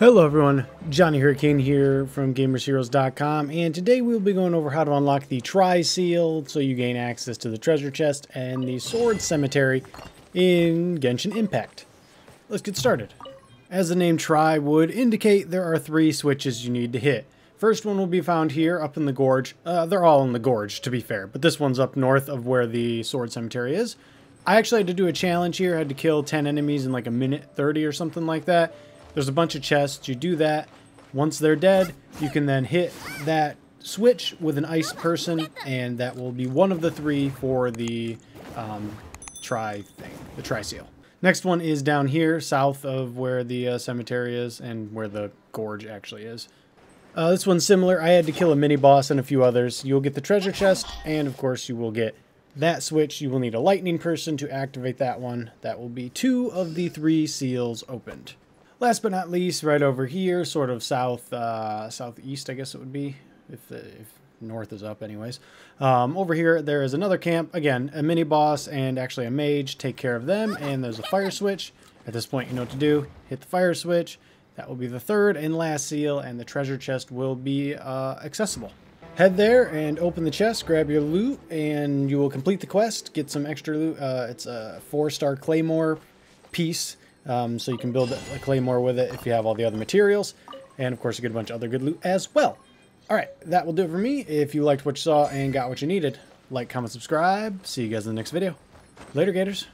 Hello everyone, Johnny Hurricane here from GamersHeroes.com, and today we'll be going over how to unlock the Tri Seal so you gain access to the treasure chest and the sword cemetery in Genshin Impact. Let's get started. As the name Tri would indicate, there are three switches you need to hit. First one will be found here up in the gorge. They're all in the gorge to be fair, but this one's up north of where the sword cemetery is. I actually had to do a challenge here. I had to kill 10 enemies in like a minute 30 or something like that. There's a bunch of chests. You do that. Once they're dead, you can then hit that switch with an ice person, and that will be one of the three for the Tri Seal. Next one is down here, south of where the cemetery is and where the gorge actually is. This one's similar. I had to kill a mini boss and a few others. You'll get the treasure chest, and of course you will get that switch. You will need a lightning person to activate that one. That will be two of the three seals opened. Last but not least, right over here, sort of southeast, I guess it would be, if north is up anyways. Over here, there is another camp. Again, a mini-boss and actually a mage. Take care of them, and there's a fire switch. At this point, you know what to do. Hit the fire switch. That will be the third and last seal, and the treasure chest will be accessible. Head there and open the chest, grab your loot, and you will complete the quest. Get some extra loot. It's a 4-star claymore piece. So you can build a claymore with it if you have all the other materials, and of course you get a bunch of other good loot as well. Alright, that will do it for me. If you liked what you saw and got what you needed, like, comment, subscribe. See you guys in the next video. Later, Gators.